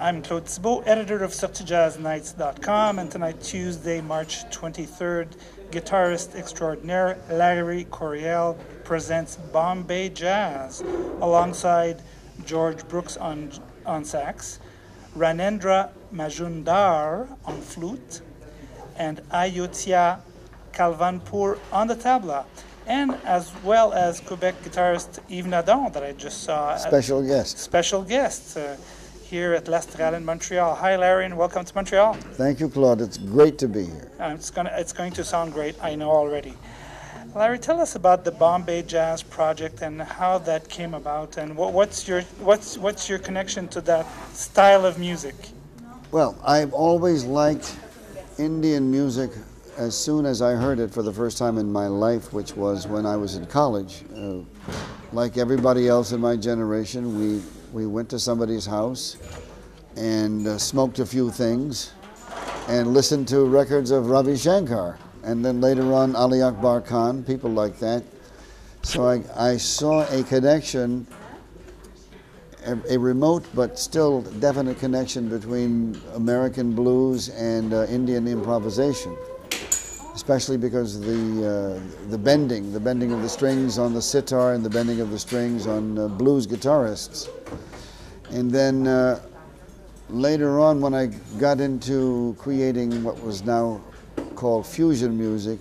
I'm Claude Cibot, editor of SortiesJazzNights.com, and tonight, Tuesday, March 23rd, guitarist extraordinaire Larry Coryell presents Bombay Jazz alongside George Brooks on sax, Ranendra Majumdar on flute, and Aoitya Kalvanpur on the tabla, and as well as Quebec guitarist Yves Nadon that I just saw. Special guest here at L'Astral in Montreal. Hi, Larry, and welcome to Montreal. Thank you, Claude. It's great to be here. It's going to sound great, I know already. Larry, tell us about the Bombay Jazz Project and how that came about, and what's your connection to that style of music? Well, I've always liked Indian music as soon as I heard it for the first time in my life, which was when I was in college. Like everybody else in my generation, we went to somebody's house and smoked a few things and listened to records of Ravi Shankar, and then later on Ali Akbar Khan, people like that. So I saw a connection, a remote but still definite connection between American blues and Indian improvisation, especially because the bending of the strings on the sitar and the bending of the strings on blues guitarists. And then later on, when I got into creating what was now called fusion music,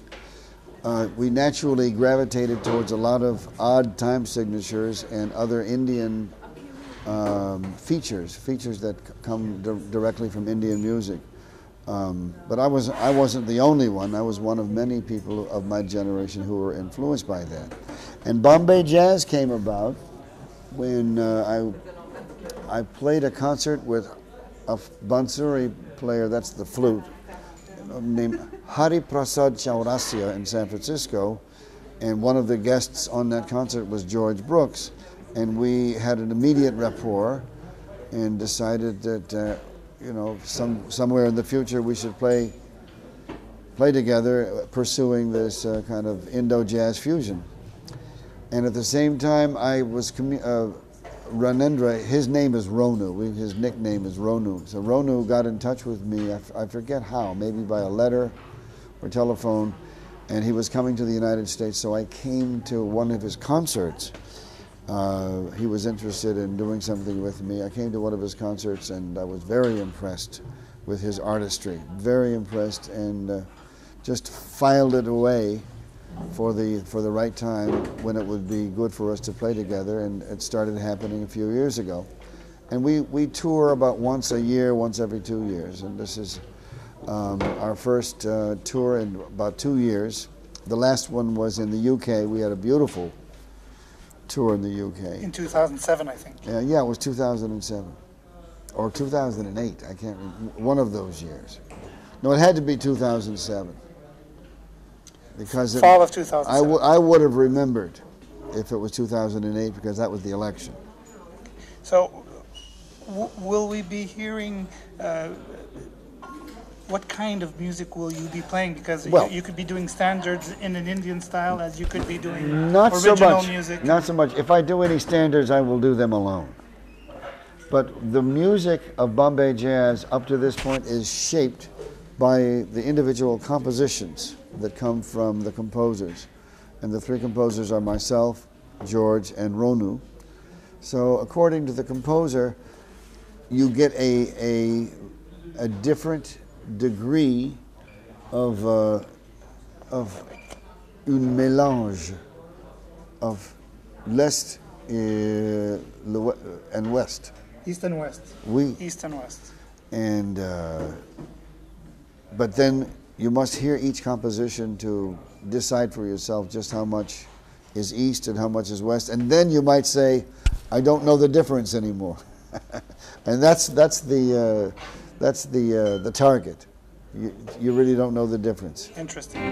we naturally gravitated towards a lot of odd time signatures and other Indian features that come directly from Indian music. But I wasn't the only one. I was one of many people of my generation who were influenced by that. And Bombay Jazz came about when I played a concert with a bansuri player, that's the flute, named Hari Prasad Chaurasia in San Francisco. And one of the guests on that concert was George Brooks. And we had an immediate rapport and decided that you know, somewhere in the future we should play together, pursuing this kind of Indo-jazz fusion. And at the same time, I was Ranendra. His name is Ronu. His nickname is Ronu. So Ronu got in touch with me. I forget how, maybe by a letter or telephone. And he was coming to the United States, so I came to one of his concerts. He was interested in doing something with me. I came to one of his concerts and I was very impressed with his artistry, very impressed, and just filed it away for the right time when it would be good for us to play together, and it started happening a few years ago. And we tour about once a year, once every 2 years, and this is our first tour in about 2 years. The last one was in the UK. We had a beautiful tour in the UK. In 2007, I think. Yeah, it was 2007. Or 2008, I can't remember. One of those years. No, it had to be 2007. Because fall of 2007. I would have remembered if it was 2008, because that was the election. So, will we be hearing... what kind of music will you be playing? Because you could be doing standards in an Indian style as you could be doing original music. Not so much. If I do any standards, I will do them alone. But the music of Bombay Jazz up to this point is shaped by the individual compositions that come from the composers. And the three composers are myself, George, and Ronu. So according to the composer, you get a different degree of une mélange of l'est and west. East and west. Oui. East and west. And but then you must hear each composition to decide for yourself just how much is east and how much is west, and then you might say, I don't know the difference anymore. And that's the target. You really don't know the difference. Interesting.